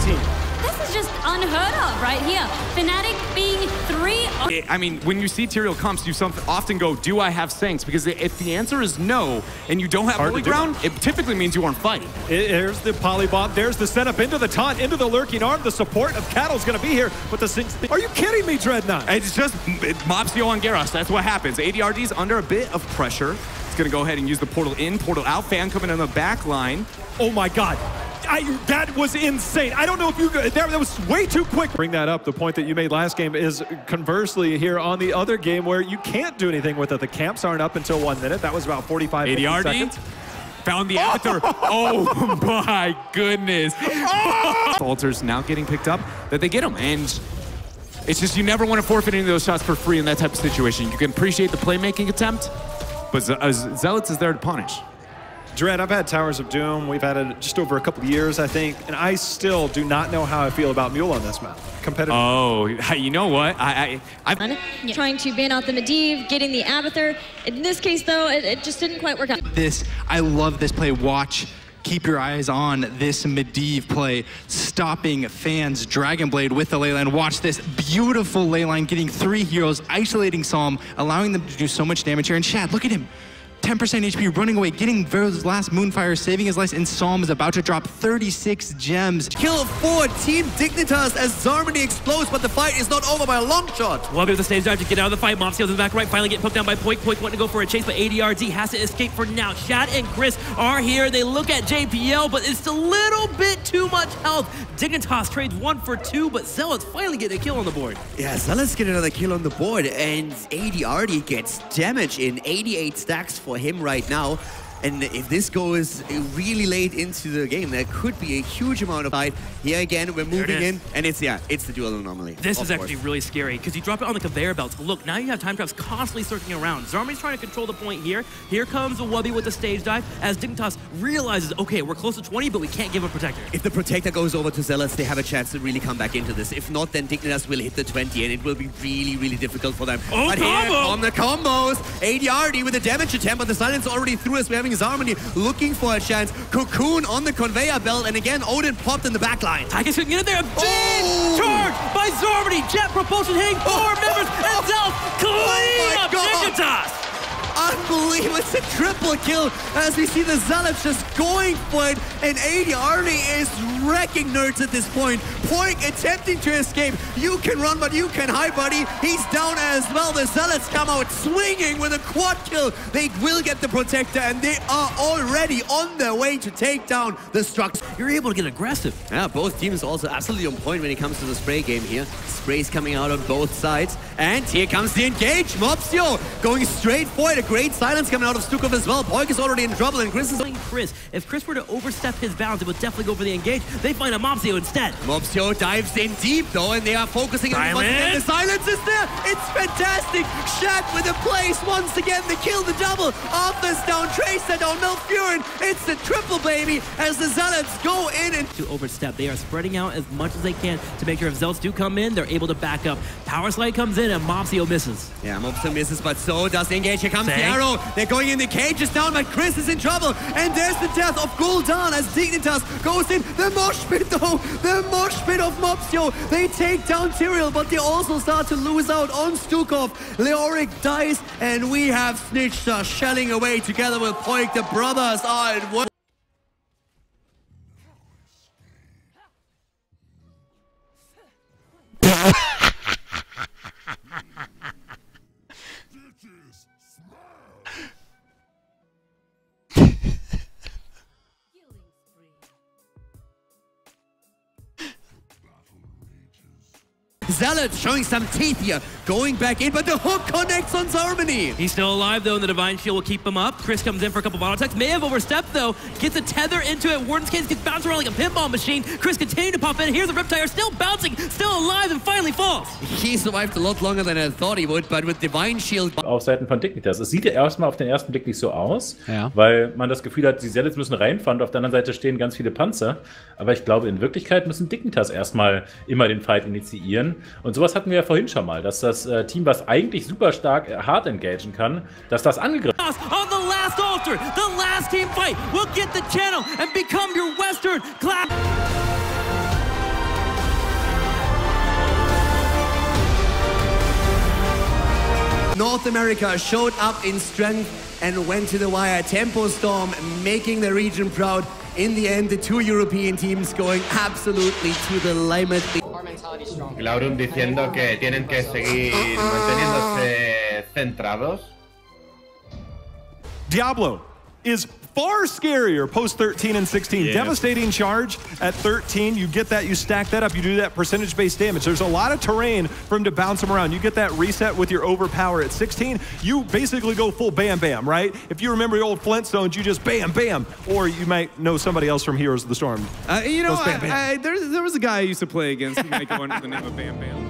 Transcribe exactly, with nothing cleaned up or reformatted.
seventeen. This is just unheard of right here. Fnatic being three... I mean, when you see Tyrael comps, you often go, do I have Sanks? Because if the answer is no, and you don't have Holy Ground, it typically means you aren't fighting. There's the Polybomb, there's the setup into the taunt, into the Lurking Arm. The support of Cattle's going to be here, but the Sinks... Are you kidding me, Dreadnought? It's just it, Mopsio on Garros. That's what happens. A D R D's under a bit of pressure. It's going to go ahead and use the portal in, portal out. Fan coming on the back line. Oh my god. I, that was insane. I don't know if you... That, that was way too quick. Bring that up. The point that you made last game is conversely here on the other game where you can't do anything with it. The camps aren't up until one minute. That was about forty-five seconds. Found the Abathur. Oh my goodness. Falters now getting picked up that they get them. And it's just you never want to forfeit any of those shots for free in that type of situation. You can appreciate the playmaking attempt, but Ze uh, Zealots is there to punish. Dread, I've had Towers of Doom. We've had it just over a couple of years, I think, and I still do not know how I feel about Mule on this map. Competitive. Oh, you know what? I, I, I... Yeah. Trying to ban out the Medivh, getting the Abathur. In this case, though, it, it just didn't quite work out. This, I love this play. Watch. Keep your eyes on this Medivh play, stopping Fan's Dragonblade with the Leyline. Watch this beautiful Leyline, getting three heroes, isolating Psalm, allowing them to do so much damage here. And Shad, look at him. ten percent H P, running away, getting Vero's last Moonfire, saving his life, and Psalm is about to drop thirty-six gems. Kill for Team Dignitas as Zarmony explodes, but the fight is not over by a long shot. Wubby with the stage dive to get out of the fight. Mopsio to the back right, finally getting poked down by Boik. Boik wanting to go for a chase, but A D R D has to escape for now. Shad and Chris are here. They look at J P L, but it's a little bit too much health. Dignitas trades one for two, but Zealots finally getting a kill on the board. Yeah, Zealots get another kill on the board, and A D R D gets damage in eighty-eight stacks for him right now, and if this goes really late into the game, there could be a huge amount of fight. Here again, we're moving in, and it's, yeah, it's the dual anomaly. This is actually really scary, because you drop it on the conveyor belts. Look, now you have time traps constantly circling around. Zarmony's trying to control the point here. Here comes the Wubby with the stage dive, as Dignitas realizes, okay, we're close to twenty, but we can't give a protector. If the protector goes over to Zealots, they have a chance to really come back into this. If not, then Dignitas will hit the twenty, and it will be really, really difficult for them. Oh, but combo! Here, on the combos, A D R D with a damage attempt, but the silence already threw us. We have Zarmony looking for a chance. Cocoon on the conveyor belt, and again, Odin popped in the back line. Tigers couldn't get in there. A big oh! charge by Zarmony. Jet propulsion hitting four oh! members, oh! and Zell clean oh up Dignitas. Unbelievable, it's a triple kill as we see the Zealots just going for it, and A D R D is wrecking nerds at this point. Boik attempting to escape. You can run, but you can hide, buddy. He's down as well. The Zealots come out swinging with a quad kill. They will get the protector, and they are already on their way to take down the Structs. You're able to get aggressive. Yeah, both teams also absolutely on point when it comes to the spray game here. Sprays coming out on both sides, and here comes the engage. Mopsio going straight for it. Great silence coming out of Stukov as well. Boik is already in trouble, and Chris is... Chris, if Chris were to overstep his bounds, it would definitely go for the engage. They find a Mopsio instead. Mopsio dives in deep, though, and they are focusing on... The silence is there! It's fantastic! Shad with a place once again. They kill the double. Arthur's down, Tracer down, Milfurin. It's the triple, baby, as the Zealots go in and... To overstep, they are spreading out as much as they can to make sure if Zealots do come in, they're able to back up. Power Slide comes in, and Mopsio misses. Yeah, Mopsio misses, but so does engage. Here comes... Same. The arrow, they're going in, the cage is down, but Chris is in trouble, and there's the death of Gul'dan as Dignitas goes in. The mosh pit though, the mosh pit of Mopsio, they take down Tyrael, but they also start to lose out on Stukov. Leoric dies, and we have Snitchta shelling away together with Boik. The brothers are in one. Zealots showing some teeth here, going back in, but the hook connects on Zarmony. He's still alive, though, and the Divine Shield will keep him up. Chris comes in for a couple of auto attacks. May have overstepped, though. Gets a tether into it. Warden's case gets bounced around like a pinball machine. Chris continued to pop in. Here's a Riptire, still bouncing, still alive, and finally falls. He survived a lot longer than I thought he would, but with Divine Shield... Auf Seiten von Dignitas. Es sieht ja erstmal auf den ersten Blick nicht so aus, ja, weil man das Gefühl hat, die Zealots müssen reinfahren. Auf der anderen Seite stehen ganz viele Panzer. Aber ich glaube, in Wirklichkeit müssen Dignitas erstmal immer den Fight initiieren. Und sowas hatten wir ja vorhin schon mal, dass das äh, Team, was eigentlich super stark äh, hard engagen kann, dass das angegriffen wird. On the last altar, the last team fight will get the channel and become your Western class. North America showed up in strength and went to the wire. Tempo Storm making the region proud. In the end, the two European teams going absolutely to the limit. Laurum diciendo que tienen que seguir manteniéndose centrados. Diablo is far scarier post thirteen and sixteen. Yeah. Devastating charge at thirteen. You get that, you stack that up, you do that percentage-based damage. There's a lot of terrain for him to bounce him around. You get that reset with your overpower at sixteen. You basically go full bam-bam, right? If you remember the old Flintstones, you just bam-bam. Or you might know somebody else from Heroes of the Storm. Uh, you know, bam, bam. I, I, there, there was a guy I used to play against who might go under the name of Bam Bam.